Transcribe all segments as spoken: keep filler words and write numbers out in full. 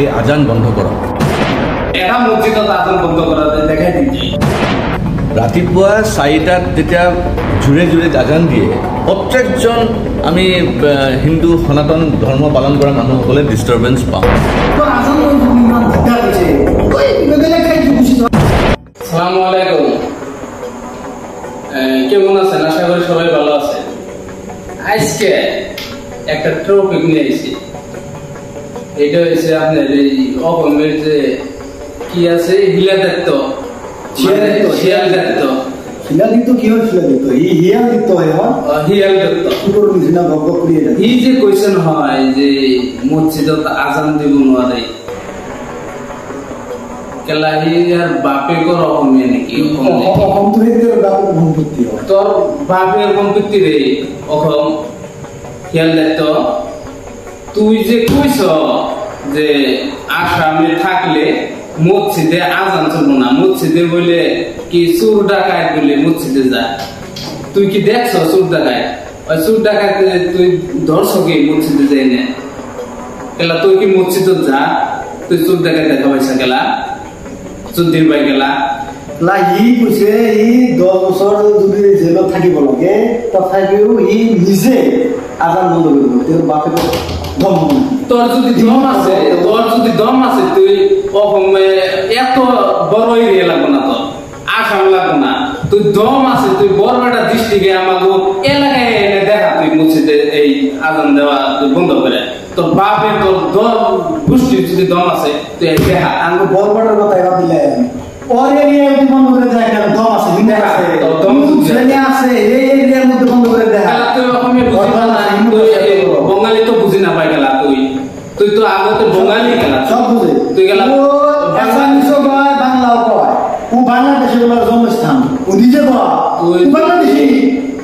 এই আজান বন্ধ করক। এটা মসজিদত আজান বন্ধ করা দেখাই দিছি। রাতিপুৱা চাৰিটাত যেতিয়া জুৰে জুৰে আজান দিয়ে প্ৰত্যেকজন আমি হিন্দু সনাতন ধৰ্ম পালন কৰা মানুহসকলে ডিস্টারবেন্স পাওঁ। তো আজান বন্ধ নিমান দৰকাৰ আছে। ওই বেলেগে খাই দিছি। আসসালামু আলাইকুম। কেমন আছেন? আশা করি সবাই ভালো আছেন। আজকে একটা টপিক নিয়ে এসেছি। এটা হচ্ছে আপনার এই অপমের যে কি আছে হিলা দত্ত হিয়াল দত্ত হিলা দত্ত কি হয় হিলা দত্ত এই হিয়াল দত্ত হয় হিয়াল দত্ত পুরো মিনা ভগবপুরি এই যে কোশ্চেন হয় যে মসজিদত আজান দিব নোয়ারে কেলাহিয়ার বাপে কর অপমে নাকি অপম তো এর বাপে সম্পত্তি তোর বাপের সম্পত্তি রে অপম হিয়াল দত্ত তুই যে কইছ যে আসামে থাকলে মসজিদে আজান চলবো না, মসজিদে বলে কি চোর ডাকায় বলে মসজিদে যা, তুই কি দেখছ চোর ডাকায়? চোর ডাকায় তুই ধরছ কি মসজিদে যাই না গেলা? তুই কি মসজিদ যা, তুই চোর ডাকায় দেখা পাইছা গেলা? চোদ্দিন পাই গেলা না? ই কৈছে ই দহ বছৰ যদি জেলত থাকিব লাগে তথাপিও ই নিজে আজান বন্ধ কৰিব। তেওঁৰ বাপে দম, তোর যদি দম আছে, তোর যদি দম আছে তুই অসমে এত বড়ই লাগবো না, তোর আসাম লাগবো না, তুই দম আছে, তুই বরপেটা ডিস্ট্রিক্টে আমাকে এলাকায় এনে দেখা তুই মসজিদে এই আজান দেওয়া তুই বন্ধ করে। তোর বাপে তোর দম পুষ্টি যদি দম আছে তুই দেখা আমাকে বরপেটার কথা এবার দিলে বঙালি তো বুঝি না পাই গেলা, তুই তুই তো আগতে বঙালি গেলা সব বুঝে তুই গেলা। বাংলাও কয় ও বাংলাদেশে জন্মস্থান, ও নিজে বাংলাদেশি।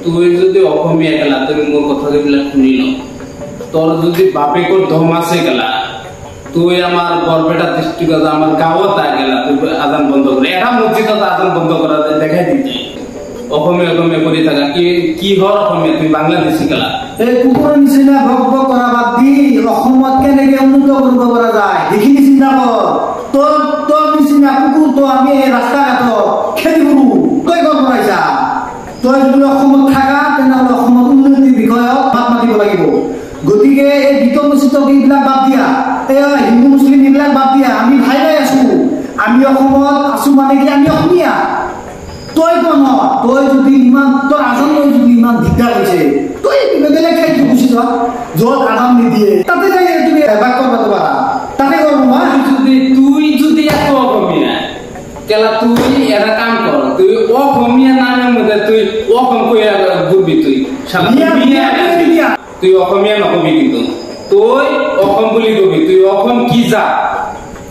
তুই যদি অসমীয়া গেলা তুই মোর কথা যেগুলা শুনিল, তোর যদি বাপেকর ধম আছে গেলা, তুই আমার বরপেটা ডিস্ট্রিক্ট আমার গাঁৱত আহ গেলা তুই আজান বন্ধ করে। এটা মসজিদত আজান বন্ধ করা দেখাই দিছি। অসমীয়া অসমীয়া কৰি থাকা কি কি হল? অসমীয়া তুই বাংলাদেশি গেলা। এই কুকুৰৰ নিচিনা ভক্ত কৰা বাদ দি অসমত কেনেকে উন্নত কৰিব পৰা যায় সেইখিনি চিন্তা কৰ। তোৰ তোৰ নিচিনা কুকুৰ তো আমি ৰাস্তা ঘাটত খেদি ফুৰো, তই গম পাইছা। তই যদি অসমত থাকা তেনেহ'লে অসমত উন্নতিৰ বিষয়ত মাত মাতিব লাগিব। গতিকে এই বিতৰ্ক মূচিতক এইবিলাক বাদ দিয়া, এই হিন্দু মুছলিম এইবিলাক বাদ দিয়া। আমি ভাই ভাই আছো, আমি অসমত আছো মানে কি আমি অসমীয়া। তই কোন? তই যদি ইমান তোৰ আজান লৈ যদি ইমান দিগদাৰ হৈছে, তই বেলেগ ঠাইত গুচি যা য'ত আজান নিদিয়ে, তাতে যাই তুমি এবাৰ কৰবা পাৰা, তাতে কৰব না। যদি তুই যদি এত অসমীয়া কেলা তুই এটা কাম কৰ, তুই অসমীয়া নামে মতে তুই অসম কৈ ঘূৰবি। তুই তুই অসমীয়া নকবি, কিন্তু তই অসম বুলি কবি। তুই অসম কি যা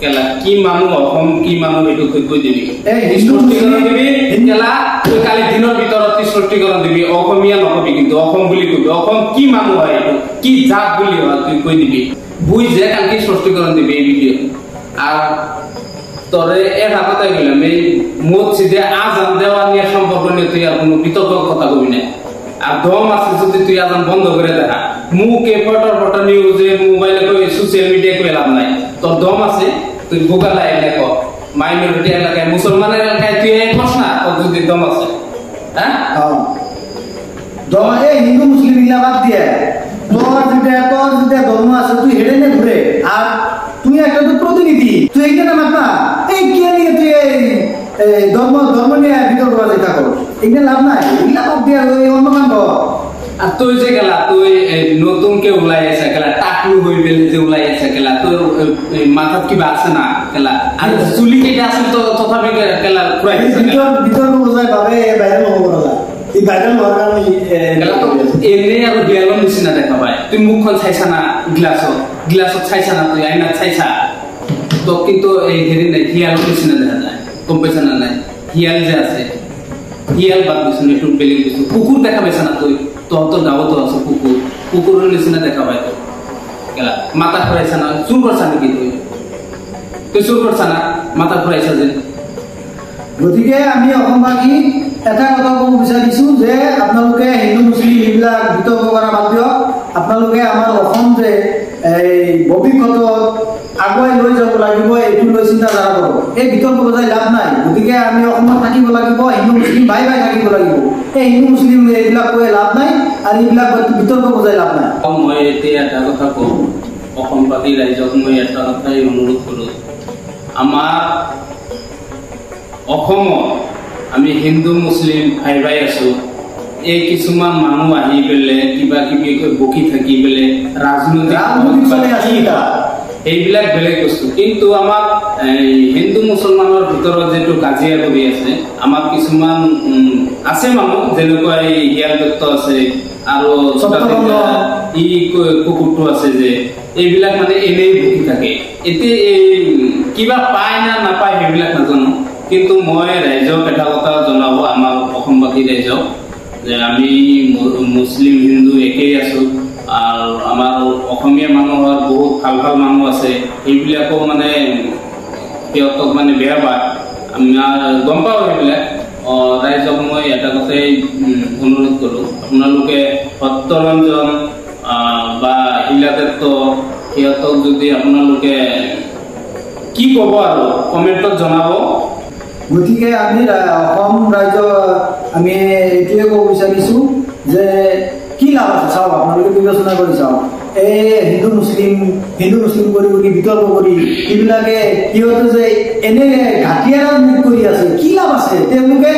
কেলা, কি মানুহ অসম কি মানুহ এইটো কৈ দিবি। নিষ্পত্তিকৰণ দিবি কেলা, তুই কালি দিনৰ ভিতৰত নিষ্পত্তিকৰণ দিবি। অসমীয়া নকবি, কিন্তু অসম বুলি কবি। অসম কি মানুহ হয়, এইটো কি জাত বুলি হয় তুই কৈ দিবি। বুই যে কালকে নিষ্পত্তিকৰণ দিবি এই ভিডিঅ'। আৰু তৰে এটা কথা গেলাম, এই মসজিদে আজান দেওয়া নিয়ে সম্পর্ক নিয়ে তুই আর কোনো বিতর্ক কথা কবি না। আর দম আছে যদি তুই আজান বন্ধ করে দেখা, মুখে পটর পটর নিউজে মোবাইলে সোশ্যাল মিডিয়া করে লাভ নাই। তোর দম আছে, তুই ভোগালা এলাকা মাইনরিটি এলাকায় মুসলমানের এলাকায় তুই কস না, তোর যদি দম আছে। হ্যাঁ, হিন্দু মুসলিম এগুলা বাদ দিয়ে তোর যেটা তোর যেটা ধর্ম আছে তুই হেঁটে নে ঘুরে। আর তুই একটা তো প্রতিনিধি, তুই এইটা না মাত না। এই কি নিয়ে তুই এই ধর্ম ধর্ম নিয়ে ভিতর করা যেটা কর, এইটা লাভ নাই। এগুলা বাদ দিয়ে অন্য কাম কর। আর তুই যে গেলা তুই নতুন কে ওলাই আসা গেলা, টাকলু হয়ে পেলে যে ওলাই আসা গেলা, তোর মাথা কি বাড়ছে না গেলা? আর চুলি কেটে আসলে তো তথাপি গেলা পুরাই ভিতর বোঝায় ভাবে বাইরে মহ করা যায়। এই বাইরে মহার কারণে গেলা তো এমনি আর বেলন নিচিনা দেখা পায়। তুই মুখখন চাইছা না গিলাসত, গিলাসত চাইছা না তুই আইনাত চাইছা, তো কিন্তু এই হেৰি নাই, হিয়ালো নিচিনা দেখা যায়। গম পাইছা না? নাই হিয়াল যে আছে, হিয়াল বাদ দিছো একটু বেলেগ দিছো। কুকুৰ দেখা পাইছা না তুই? তোর গাঁৱতো আছে কুকুৰ, কুকুৰৰ নিচিনা দেখা পাই। তোৰ গেলা মাথা ঘূৰাইছা না? চুৰ কৰিছা নেকি তুই? তুই চুৰ কৰিছা না? মাথা ঘূৰাইছা যে। গতিকে আমি অসমবাসী এটা কথা ক'ব বিচাৰিছো যে আপোনালোকে হিন্দু মুছলিম এইবিলাক বিতৰ্ক কৰা বাদ দিয়ক। আপোনালোকে আমাৰ অসম যে ভবিষ্যত আগুৱাই লৈ যাব লাগিব, এইটো লৈ চিন্তা ধাৰা কৰোঁ। এই বিতৰ্ক বজাই লাভ নাই। গতিকে আমি অসমত থাকিব লাগিব, হিন্দু মুছলিম ভাই ভাই থাকিব লাগিব। এই হিন্দু মুছলিম এইবিলাক কৈ লাভ নাই আৰু এইবিলাক বিতৰ্ক বজাই লাভ নাই। মই এতিয়া এটা কথা কওঁ, অসমবাসী ৰাইজক মই এটা কথাই অনুৰোধ কৰোঁ, আমাৰ অসমত আমি হিন্দু মুছলিম ভাই ভাই আছোঁ। এই কিছুমান মানুহ আহি পেলাই কিবা কিবি বকি থাকি পেলাই ৰাজনৈতিক এইবিলাক বেলেগ বস্তু, কিন্তু আমাক হিন্দু মুছলমানৰ ভিতৰত যিটো কাজিয়া কৰি আছে, আমাক কিছুমান আছে মানুহ যেনেকুৱা এই হিয়াল দত্ত আছে আৰু ই কুকুৰটো আছে যে এইবিলাক মানে এনেই বকি থাকে। এতিয়া এই কিবা পায় না নাপায় সেইবিলাক নাজানো, কিন্তু মই ৰাইজক এটা কথা জনাব, আমাৰ অসমবাসী ৰাইজক, যে আমি মুছলিম হিন্দু একেই আছোঁ আৰু আমাৰ অসমীয়া মানুহৰ বহুত ভাল ভাল মানুহ আছে, এইবিলাকো মানে সিহঁতক মানে বেয়া পায়, আমাৰ গম পাওঁ সেইবিলাক। ৰাইজক মই এটা কথাই অনুৰোধ কৰোঁ, আপোনালোকে সত্যৰঞ্জন বা হিলাদত্ত সিহঁতক যদি আপোনালোকে কি ক'ব আৰু কমেণ্টত জনাব। গতিকে আমি অসম ৰাইজৰ আমি এইটোৱে ক'ব বিচাৰিছোঁ যে কি লাভ আছে, চাওক আপোনালোকে বিবেচনা কৰি চাওক, এই হিন্দু মুছলিম হিন্দু মুছলিম কৰি বুলি বিতৰ্ক কৰি এইবিলাকে সিহঁতে যে এনে ঘাটিয়া ৰাজনীতি কৰি আছে, কি লাভ আছে? তেওঁলোকে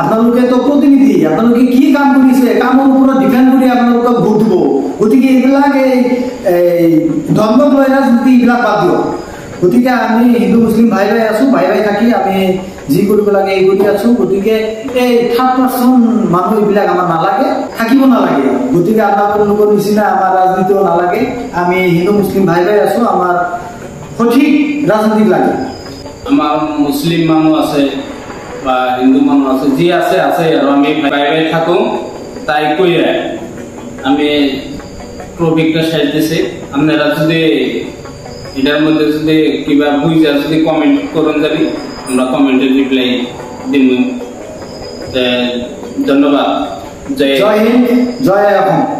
আপোনালোকেতো প্ৰতিনিধি, আপোনালোকে কি কাম কৰিছে, কামৰ ওপৰত ডিপেণ্ড কৰি আপোনালোকক ভোট দিব। গতিকে এইবিলাক এই ধৰ্মক লৈ ৰাজনীতি এইবিলাক বাদ দিয়ক। গতিকে আমি হিন্দু মুছলিম ভাই ভাই আছোঁ, ভাই ভাই থাকি আমি যি কৰিব লাগে এই কৰি আছোঁ। গতিকে এই থাৰ্ড পাৰ্চন মানুহ এইবিলাক আমাৰ নালাগে, থাকিব নালাগে। গতিকে আপোনালোকৰ নিচিনা আমাৰ ৰাজনীতিও নালাগে। আমি হিন্দু মুছলিম ভাই ভাই আছোঁ, আমাৰ সঠিক ৰাজনীতি লাগে। আমাৰ মুছলিম মানুহ আছে বা হিন্দু মানুহ আছে, যি আছে আছে আৰু আমি ভাই ভাই থাকোঁ। তাইকৈ আমি প্ৰবিকটা চাই দিছে, আপনারা যদি এটার মধ্যে যদি কিবা বুঝা যদি কমেন্ট করুন যাবি, আমরা কমেন্টের রিপ্লাই দিব। ধন্যবাদ। জয় জয় হিন্দ, জয় অসম।